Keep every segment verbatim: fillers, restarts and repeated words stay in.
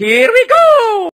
Here we go!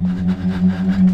No, no, no, no, no.